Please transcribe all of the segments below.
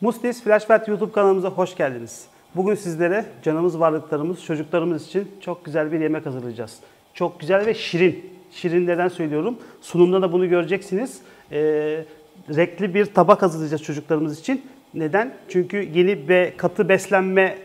Mustis Fleischwelt YouTube kanalımıza hoş geldiniz. Bugün sizlere canımız, varlıklarımız, çocuklarımız için çok güzel bir yemek hazırlayacağız. Çok güzel ve şirin. Şirin neden söylüyorum? Sunumda da bunu göreceksiniz. Renkli bir tabak hazırlayacağız çocuklarımız için. Neden? Çünkü yeni ve katı beslenme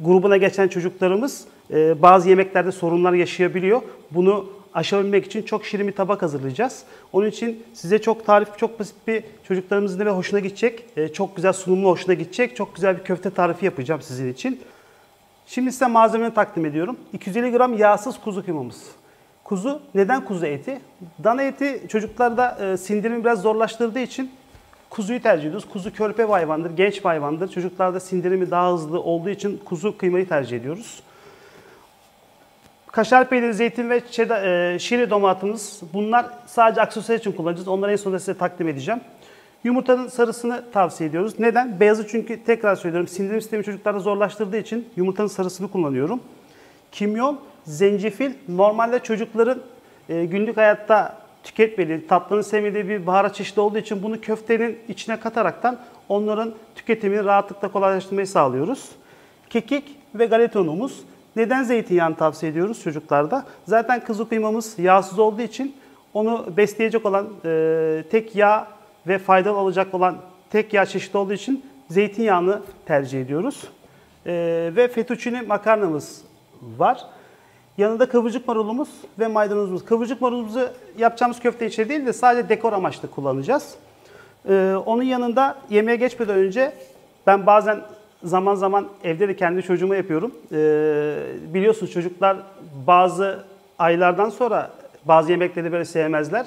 grubuna geçen çocuklarımız bazı yemeklerde sorunlar yaşayabiliyor. Bunu aşabilmek için çok şirin bir tabak hazırlayacağız. Onun için size çok basit bir çocuklarımızın ve hoşuna gidecek, çok güzel sunumlu hoşuna gidecek, çok güzel bir köfte tarifi yapacağım sizin için. Şimdi size malzemeleri takdim ediyorum. 250 gram yağsız kuzu kıymamız. Kuzu, neden kuzu eti? Dana eti çocuklarda sindirimi biraz zorlaştırdığı için kuzuyu tercih ediyoruz. Kuzu körpe bir hayvandır, genç bir hayvandır. Çocuklarda sindirimi daha hızlı olduğu için kuzu kıymayı tercih ediyoruz. Kaşar peyniri, zeytin ve şili domatımız. Bunlar sadece aksesuar için kullanacağız. Onları en sonunda size takdim edeceğim. Yumurtanın sarısını tavsiye ediyoruz. Neden? Beyazı çünkü tekrar söylüyorum. Sindirim sistemi çocuklarda zorlaştırdığı için yumurtanın sarısını kullanıyorum. Kimyon, zencefil. Normalde çocukların günlük hayatta tüketmediği, tatlının sevmediği bir baharat çeşidi olduğu için bunu köftenin içine kataraktan onların tüketimini rahatlıkla kolaylaştırmayı sağlıyoruz. Kekik ve galeta unumuz. Neden zeytinyağını tavsiye ediyoruz çocuklarda? Zaten kuzu kıymamız yağsız olduğu için onu besleyecek olan tek yağ ve faydalı olacak olan tek yağ çeşidi olduğu için zeytinyağını tercih ediyoruz. Ve fettuccine makarnamız var. Yanında kıvırcık marulumuz ve maydanozumuz. Kıvırcık marulumuzu yapacağımız köfte içi değil de sadece dekor amaçlı kullanacağız. Onun yanında yemeğe geçmeden önce ben bazen zaman zaman evde de kendi çocuğuma yapıyorum. Biliyorsunuz çocuklar bazı aylardan sonra bazı yemekleri böyle sevmezler.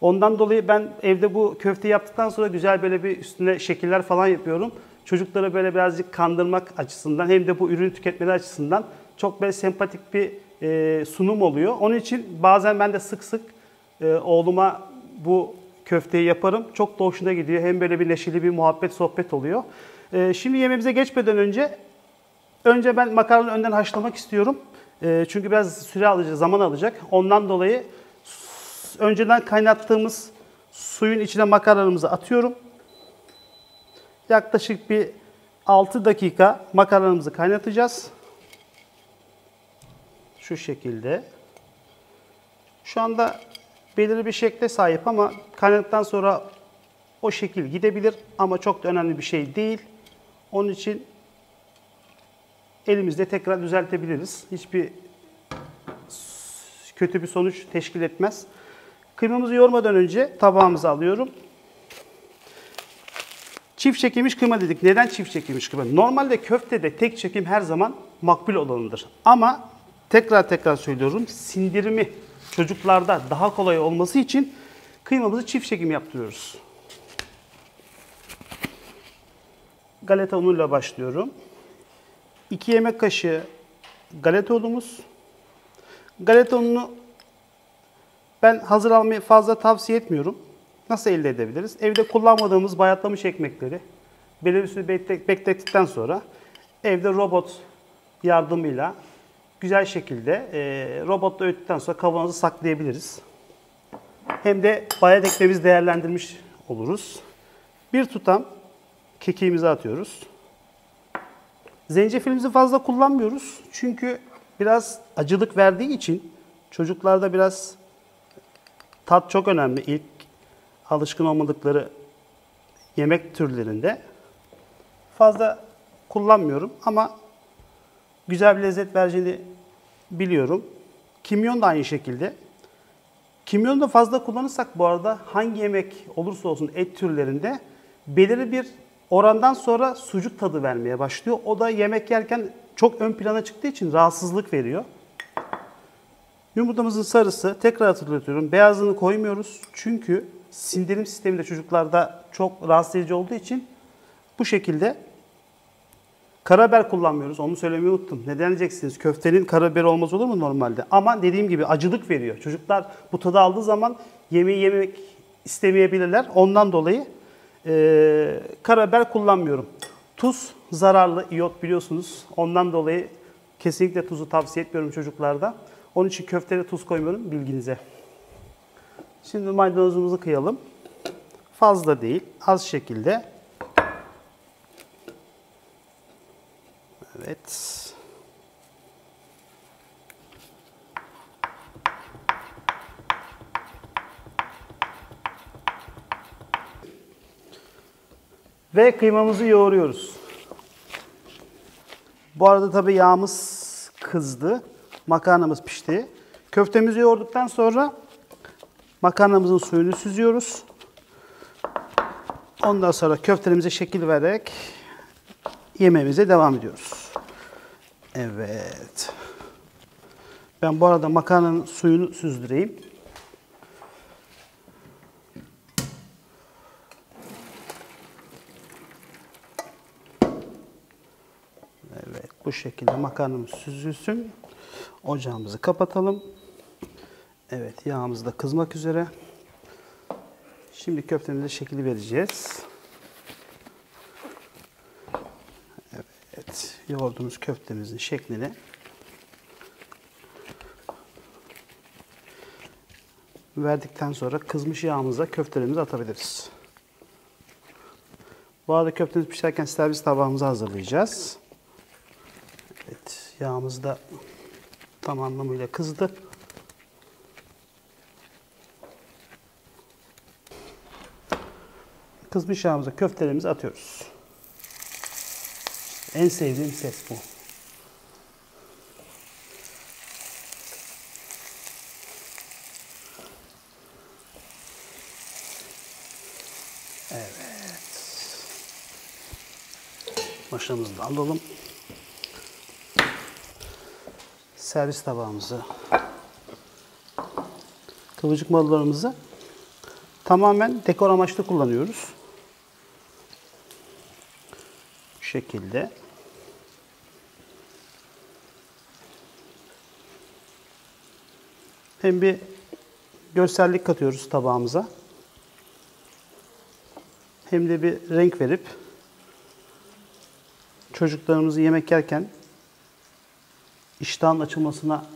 Ondan dolayı ben evde bu köfteyi yaptıktan sonra güzel böyle bir üstüne şekiller falan yapıyorum. Çocukları böyle birazcık kandırmak açısından hem de bu ürünü tüketmeleri açısından çok böyle sempatik bir sunum oluyor. Onun için bazen ben de sık sık oğluma bu köfteyi yaparım. Çok da hoşuna gidiyor. Hem böyle bir neşeli bir muhabbet, sohbet oluyor. Şimdi yemeğimize geçmeden önce ben makarnayı önden haşlamak istiyorum. Çünkü biraz süre alacak, zaman alacak. Ondan dolayı önceden kaynattığımız suyun içine makarnamızı atıyorum. Yaklaşık bir 6 dakika makarnamızı kaynatacağız. Şu şekilde. Şu anda belirli bir şekle sahip ama kaynadıktan sonra o şekil gidebilir ama çok da önemli bir şey değil. Onun için elimizde tekrar düzeltebiliriz. Hiçbir kötü bir sonuç teşkil etmez. Kıymamızı yoğurmadan önce tabağımıza alıyorum. Çift çekilmiş kıyma dedik. Neden çift çekilmiş kıyma? Normalde köftede tek çekim her zaman makbul olanıdır. Ama tekrar söylüyorum, sindirimi çocuklarda daha kolay olması için kıymamızı çift çekim yaptırıyoruz. Galeta unuyla başlıyorum. 2 yemek kaşığı galeta unumuz. Galeta ununu ben hazır almayı fazla tavsiye etmiyorum. Nasıl elde edebiliriz? Evde kullanmadığımız bayatlamış ekmekleri belirli beklettikten sonra evde robot yardımıyla güzel şekilde robotla öğüttükten sonra kavanoza saklayabiliriz. Hem de bayat ekmeğimizi değerlendirmiş oluruz. Bir tutam kekiğimizi atıyoruz. Zencefilimizi fazla kullanmıyoruz. Çünkü biraz acılık verdiği için çocuklarda biraz tat çok önemli. İlk alışkın olmadıkları yemek türlerinde fazla kullanmıyorum ama güzel bir lezzet vereceğini biliyorum. Kimyon da aynı şekilde. Kimyonu da fazla kullanırsak bu arada hangi yemek olursa olsun et türlerinde belirli bir orandan sonra sucuk tadı vermeye başlıyor. O da yemek yerken çok ön plana çıktığı için rahatsızlık veriyor. Yumurtamızın sarısı, tekrar hatırlatıyorum, beyazını koymuyoruz. Çünkü sindirim sistemi de çocuklarda çok rahatsız edici olduğu için bu şekilde. Karabiber kullanmıyoruz. Onu söylemeyi unuttum. Neden diyeceksiniz? Köftenin karabiberi olmaz olur mu normalde? Ama dediğim gibi acılık veriyor. Çocuklar bu tadı aldığı zaman yemeği yemek istemeyebilirler. Ondan dolayı karabiber kullanmıyorum. Tuz zararlı, iyot biliyorsunuz. Ondan dolayı kesinlikle tuzu tavsiye etmiyorum çocuklarda. Onun için köfteye tuz koymuyorum, bilginize. Şimdi maydanozumuzu kıyalım. Fazla değil, az şekilde. Ve kıymamızı yoğuruyoruz. Bu arada tabii yağımız kızdı. Makarnamız pişti. Köftemizi yoğurduktan sonra makarnamızın suyunu süzüyoruz. Ondan sonra köftelerimize şekil vererek yemeğimize devam ediyoruz. Evet. Ben bu arada makarnanın suyunu süzdüreyim. Evet, bu şekilde makarnamız süzülsün. Ocağımızı kapatalım. Evet, yağımız da kızmak üzere. Şimdi köftemize şekil vereceğiz. Evet, yoğurduğumuz köftemizin şeklini. Verdikten sonra kızmış yağımıza köftelerimizi atabiliriz. Bu arada köftemiz pişerken servis tabağımızı hazırlayacağız. Evet, yağımız da tam anlamıyla kızdı. Kızmış yağımıza köftelerimizi atıyoruz. En sevdiğim ses bu. Evet. Maşamızı da alalım. Servis tabağımızı, kıvırcık mallarımızı tamamen dekor amaçlı kullanıyoruz. Bu şekilde. Hem bir görsellik katıyoruz tabağımıza. Hem de bir renk verip çocuklarımızı yemek yerken iştahın açılmasına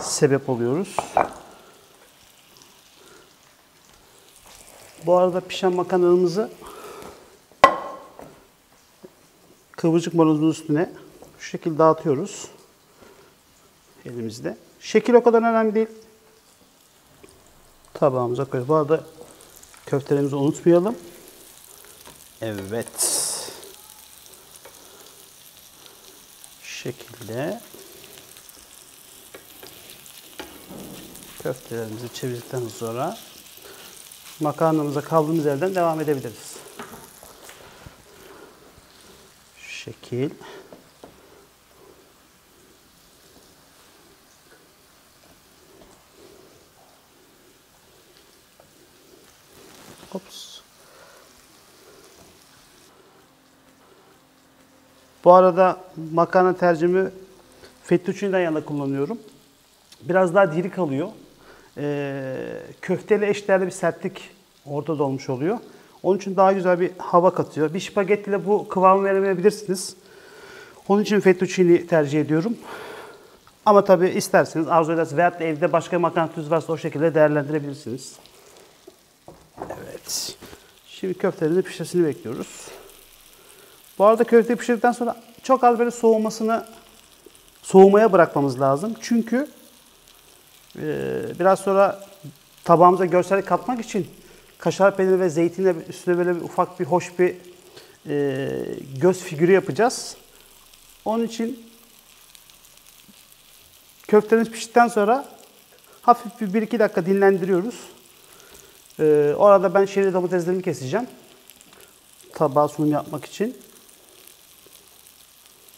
sebep oluyoruz. Bu arada pişen makarnamızı kıvırcık marulunun üstüne şu şekilde dağıtıyoruz elimizde. Şekil o kadar önemli değil. Tabağımıza koyuyoruz. Bu arada köftelerimizi unutmayalım. Evet. Şu şekilde köftelerimizi çevirdikten sonra makarnamıza kaldığımız yerden devam edebiliriz. Şu şekil. Ops. Bu arada makarna tercihimi fettuccine'den yana kullanıyorum. Biraz daha diri kalıyor. Köfteyle eşdeğerli bir sertlik ortada olmuş oluyor. Onun için daha güzel bir hava katıyor. Bir spagettiyle bu kıvamı veremeyebilirsiniz. Onun için fettuccine'yi tercih ediyorum. Ama tabii isterseniz arzu ederseniz veyahut da evde başka makarna türü varsa o şekilde değerlendirebilirsiniz. Evet. Şimdi köftelerin pişmesini bekliyoruz. Bu arada köfteyi pişirdikten sonra çok az böyle soğumaya bırakmamız lazım. Çünkü biraz sonra tabağımıza görsellik katmak için kaşar peyniri ve zeytinle üstüne böyle bir ufak bir hoş bir göz figürü yapacağız. Onun için köftelerimiz piştikten sonra hafif bir 1-2 dakika dinlendiriyoruz. Orada ben şehri domateslerimi keseceğim. Tabağa sunum yapmak için.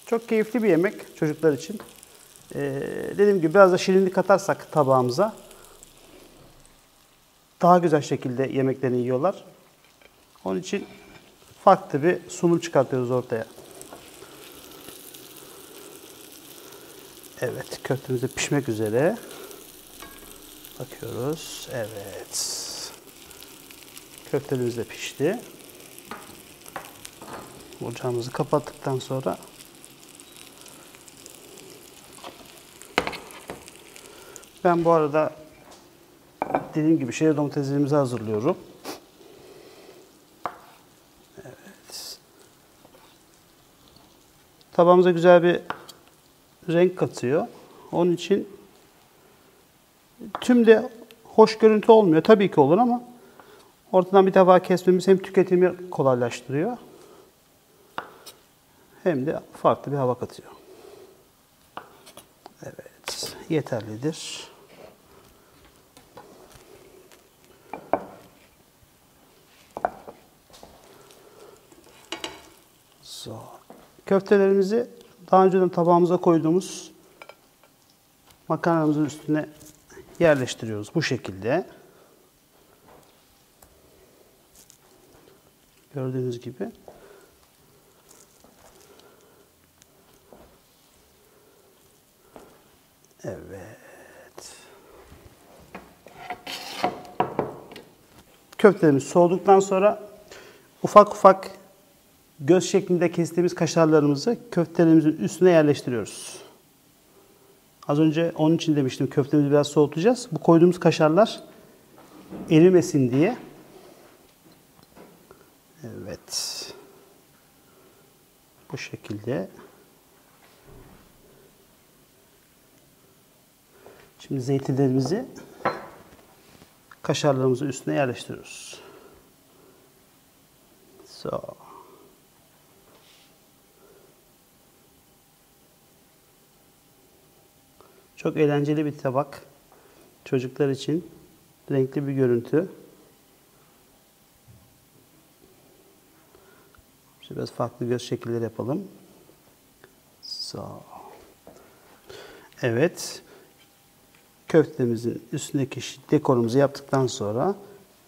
Çok keyifli bir yemek çocuklar için. Dediğim gibi biraz da şirinlik katarsak tabağımıza daha güzel şekilde yemeklerini yiyorlar. Onun için farklı bir sunum çıkartıyoruz ortaya. Evet, köftemiz de pişmek üzere. Bakıyoruz. Evet. Köftelerimiz de pişti. Ocağımızı kapattıktan sonra ben bu arada dediğim gibi şehir domateslerimizi hazırlıyorum. Evet. Tabağımıza güzel bir renk katıyor. Onun için tüm de hoş görüntü olmuyor. Tabii ki olur ama Ortadan bir defa kesmemiz hem tüketimi kolaylaştırıyor hem de farklı bir hava katıyor. Evet, yeterlidir. So. Köftelerimizi daha önceden tabağımıza koyduğumuz makarnamızın üstüne yerleştiriyoruz bu şekilde. Gördüğünüz gibi. Evet. Köftelerimiz soğuduktan sonra ufak ufak göz şeklinde kestiğimiz kaşarlarımızı köftelerimizin üstüne yerleştiriyoruz. Az önce onun için demiştim, köftemizi biraz soğutacağız. Bu koyduğumuz kaşarlar erimesin diye. Evet. Bu şekilde. Şimdi zeytinlerimizi kaşarlarımızın üstüne yerleştiriyoruz. So. Çok eğlenceli bir tabak. Çocuklar için renkli bir görüntü. Biraz farklı göz şekilleri yapalım. So. Evet. Köftemizin üstündeki dekorumuzu yaptıktan sonra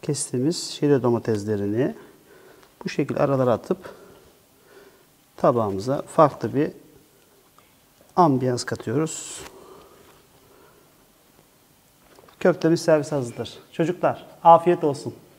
kestiğimiz şile domateslerini bu şekilde aralara atıp tabağımıza farklı bir ambiyans katıyoruz. Köftemiz servis hazırdır. Çocuklar afiyet olsun.